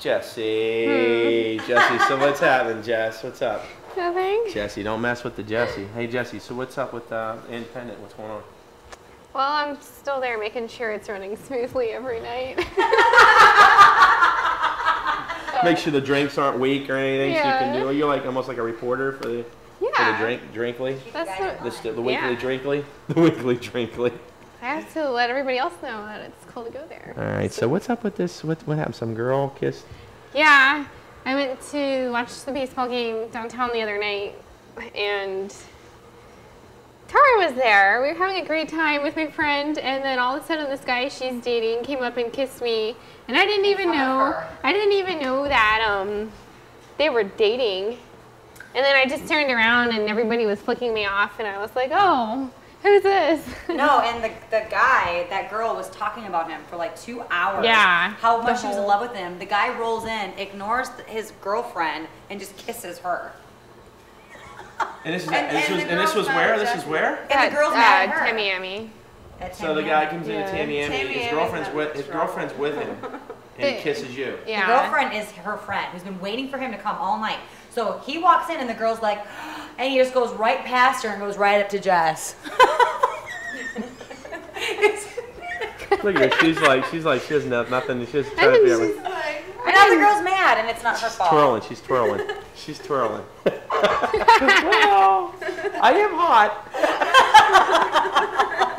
Jesse, Jesse, so what's happening, Jess? What's up? Nothing. Jesse, don't mess with the Jesse. Hey, Jesse, so what's up with Independent? What's going on? Well, I'm still there making sure it's running smoothly every night. Make sure the drinks aren't weak or anything, yeah. So you can do it. You're like almost like a reporter for the, yeah. For the Drinkly. That's the weekly, yeah. Drinkly. The weekly Drinkly. I have to let everybody else know that it's cool to go there. All right, so what's up with this? What happened? Some girl kissed? Yeah, I went to watch the baseball game downtown the other night, and Tara was there. We were having a great time with my friend, and then all of a sudden this guy she's dating came up and kissed me, and I didn't even know. I didn't even know that they were dating. And then I just turned around, and everybody was flicking me off, and I was like, oh. Who's this? No, and the guy, that girl was talking about him for like 2 hours. Yeah. How much she was in love with him. The guy rolls in, ignores his girlfriend, and just kisses her. And this, was where? This is where? And the girl's mad at her. Tamiami. So the guy comes into Tamiami, his girlfriend's with him, and kisses you. Yeah. The girlfriend is her friend who's been waiting for him to come all night. So he walks in, and the girl's like, and he just goes right past her and goes right up to Jess. Look at her. She's like, she doesn't have nothing. She's trying to be everything. She's like, and now the girl's mad, and it's not her fault. She's twirling. Well, I am hot.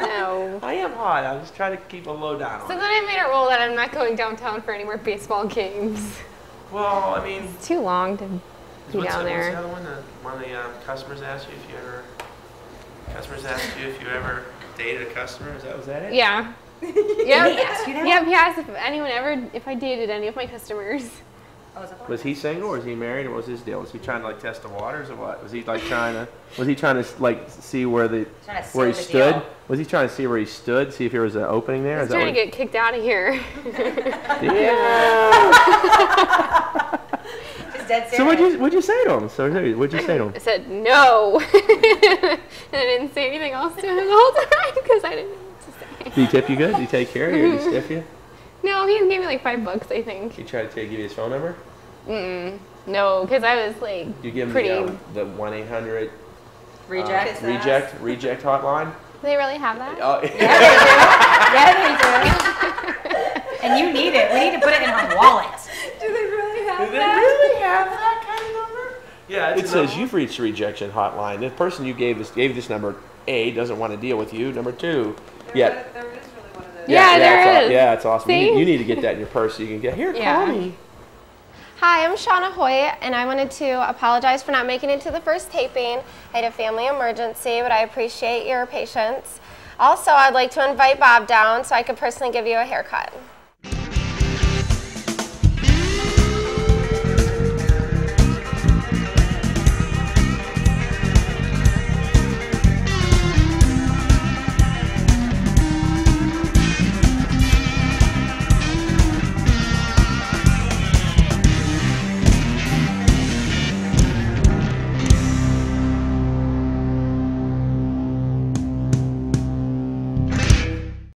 No. I am hot. I'm just trying to keep a low down. So then I made a rule that I'm not going downtown for any more baseball games. Well, I mean. It's too long to be down there. What's the other one? Customers ask you if you ever dated a customer. Was that it? Yeah. Yep. He asked if I dated any of my customers. Oh, was he single, or was he married, or what was his deal? Was he trying to like test the waters, or what? Was he like trying to see where he stood? Deal. Was he trying to see where he stood, see if there was an opening there? He's trying to get kicked out of here. Yeah. So what'd you say to him? I said no, and I didn't say anything else to him the whole time because I didn't know what to say. Did he tip you good? Did he take care of you? Did he stiff you? No, he gave me like $5, I think. He tried to give you his phone number? No, because I was like, you give him the 1-800 reject hotline. Do they really have that? Yeah, they do. And you need it. We need to put it in our wallet. Do they really have that kind of number? Yeah, it says you've reached the rejection hotline. The person you gave this number, A, doesn't want to deal with you. Number two, there is really one of those. Yeah, there is. Yeah, it's awesome. You need to get that in your purse so you can get here. Yeah. Call me. Hi, I'm Shauna Hoyt, and I wanted to apologize for not making it to the first taping. I had a family emergency, but I appreciate your patience. Also, I'd like to invite Bob down so I could personally give you a haircut.